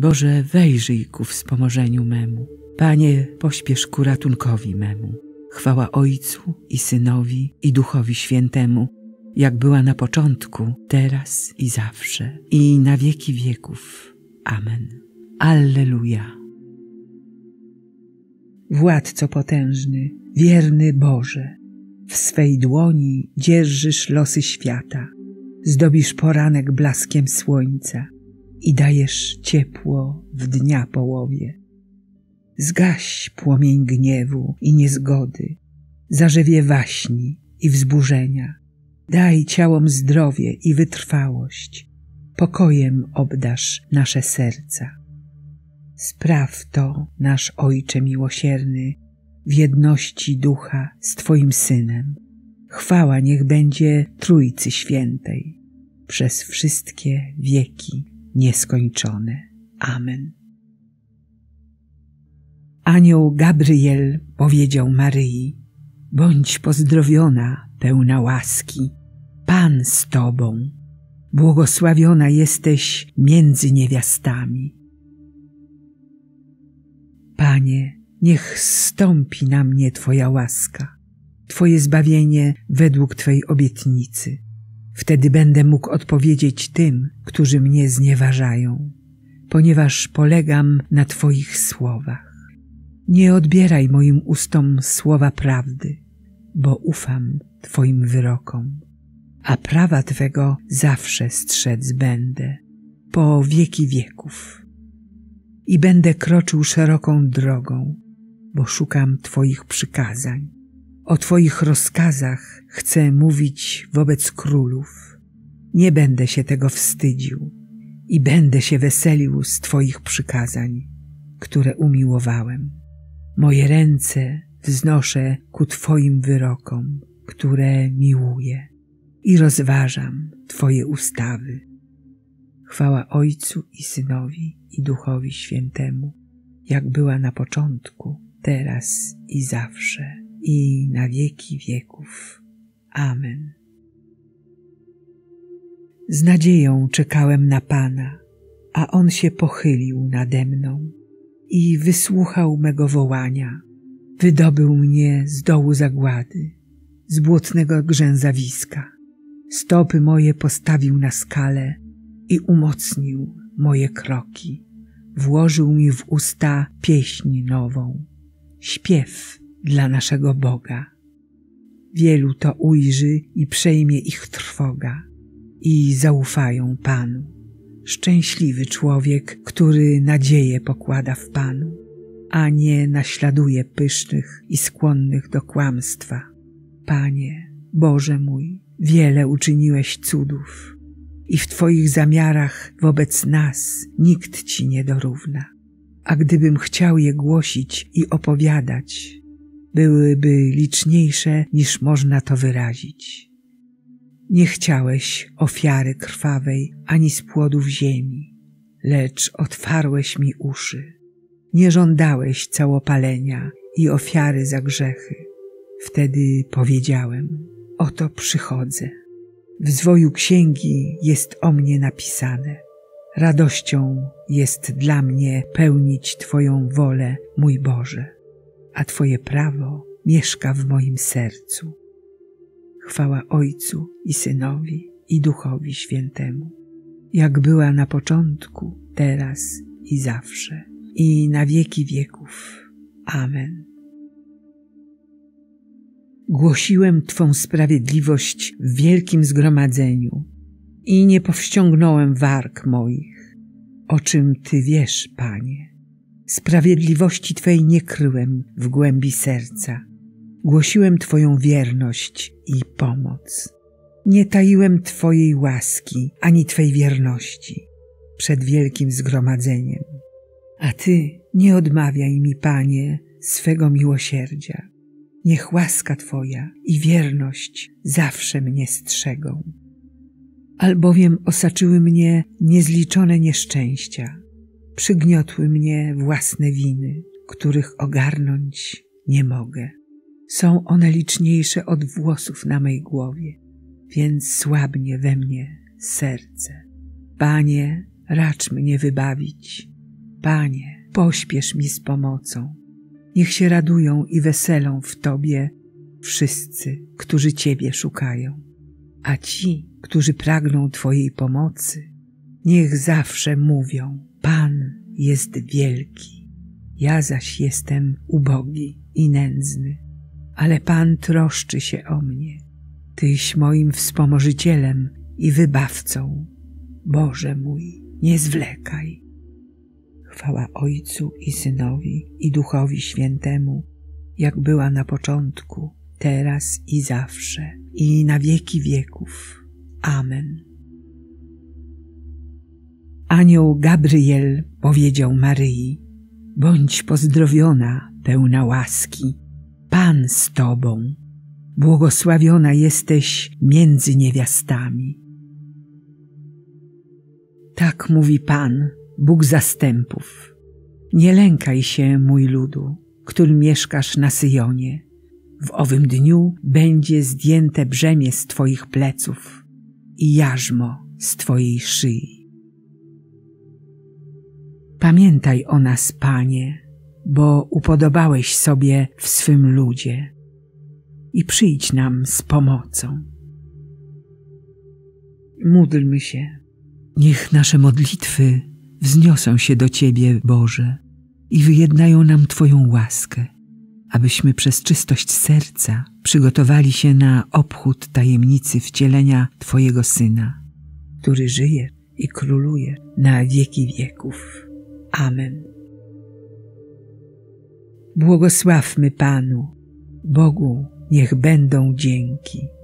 Boże, wejrzyj ku wspomożeniu memu. Panie, pośpiesz ku ratunkowi memu. Chwała Ojcu i Synowi i Duchowi Świętemu, jak była na początku, teraz i zawsze, i na wieki wieków. Amen. Alleluja. Władco potężny, wierny Boże, w swej dłoni dzierżysz losy świata, zdobisz poranek blaskiem słońca i dajesz ciepło w dnia połowie. Zgaś płomień gniewu i niezgody, zarzewie waśni i wzburzenia. Daj ciałom zdrowie i wytrwałość, pokojem obdarz nasze serca. Spraw to, nasz Ojcze miłosierny, w jedności Ducha z Twoim Synem. Chwała niech będzie Trójcy Świętej, przez wszystkie wieki nieskończone. Amen. Anioł Gabriel powiedział Maryi: bądź pozdrowiona, pełna łaski, Pan z Tobą, błogosławiona jesteś między niewiastami. Panie, niech zstąpi na mnie Twoja łaska, Twoje zbawienie według Twojej obietnicy. Wtedy będę mógł odpowiedzieć tym, którzy mnie znieważają, ponieważ polegam na Twoich słowach. Nie odbieraj moim ustom słowa prawdy, bo ufam Twoim wyrokom, a prawa Twego zawsze strzec będę, po wieki wieków. I będę kroczył szeroką drogą, bo szukam Twoich przykazań. O Twoich rozkazach chcę mówić wobec królów. Nie będę się tego wstydził i będę się weselił z Twoich przykazań, które umiłowałem. Moje ręce wznoszę ku Twoim wyrokom, które miłuję, i rozważam Twoje ustawy. Chwała Ojcu i Synowi i Duchowi Świętemu, jak była na początku, teraz i zawsze, i na wieki wieków. Amen. Z nadzieją czekałem na Pana, a On się pochylił nade mną i wysłuchał mego wołania. Wydobył mnie z dołu zagłady, z błotnego grzęzawiska. Stopy moje postawił na skale i umocnił moje kroki. Włożył mi w usta pieśń nową, śpiew dla naszego Boga. Wielu to ujrzy i przejmie ich trwoga i zaufają Panu. Szczęśliwy człowiek, który nadzieję pokłada w Panu, a nie naśladuje pysznych i skłonnych do kłamstwa. Panie, Boże mój, wiele uczyniłeś cudów i w Twoich zamiarach wobec nas nikt Ci nie dorówna. A gdybym chciał je głosić i opowiadać, byłyby liczniejsze niż można to wyrazić. Nie chciałeś ofiary krwawej ani z płodów ziemi, lecz otwarłeś mi uszy. Nie żądałeś całopalenia i ofiary za grzechy. Wtedy powiedziałem: oto przychodzę. W zwoju księgi jest o mnie napisane. Radością jest dla mnie pełnić Twoją wolę, mój Boże, a Twoje prawo mieszka w moim sercu. Chwała Ojcu i Synowi i Duchowi Świętemu, jak była na początku, teraz i zawsze, i na wieki wieków. Amen. Głosiłem Twą sprawiedliwość w wielkim zgromadzeniu i nie powściągnąłem warg moich, o czym Ty wiesz, Panie. Sprawiedliwości Twej nie kryłem w głębi serca. Głosiłem Twoją wierność i pomoc. Nie taiłem Twojej łaski ani Twej wierności przed wielkim zgromadzeniem. A Ty nie odmawiaj mi, Panie, swego miłosierdzia. Niech łaska Twoja i wierność zawsze mnie strzegą. Albowiem osaczyły mnie niezliczone nieszczęścia, przygniotły mnie własne winy, których ogarnąć nie mogę. Są one liczniejsze od włosów na mej głowie, więc słabnie we mnie serce. Panie, racz mnie wybawić, Panie, pośpiesz mi z pomocą. Niech się radują i weselą w Tobie wszyscy, którzy Ciebie szukają. A ci, którzy pragną Twojej pomocy, niech zawsze mówią: Pan jest wielki, ja zaś jestem ubogi i nędzny, ale Pan troszczy się o mnie. Tyś moim wspomożycielem i wybawcą. Boże mój, nie zwlekaj. Chwała Ojcu i Synowi, i Duchowi Świętemu, jak była na początku, teraz i zawsze, i na wieki wieków. Amen. Anioł Gabriel powiedział Maryi: bądź pozdrowiona, pełna łaski, Pan z Tobą, błogosławiona jesteś między niewiastami. Tak mówi Pan, Bóg zastępów: nie lękaj się, mój ludu, który mieszkasz na Syjonie. W owym dniu będzie zdjęte brzemię z Twoich pleców i jarzmo z Twojej szyi. Pamiętaj o nas, Panie, bo upodobałeś sobie w swym ludzie, i przyjdź nam z pomocą. Módlmy się. Niech nasze modlitwy wzniosą się do Ciebie, Boże, i wyjednają nam Twoją łaskę, abyśmy przez czystość serca przygotowali się na obchód tajemnicy wcielenia Twojego Syna, który żyje i króluje na wieki wieków. Amen. Błogosławmy Panu, Bogu niech będą dzięki.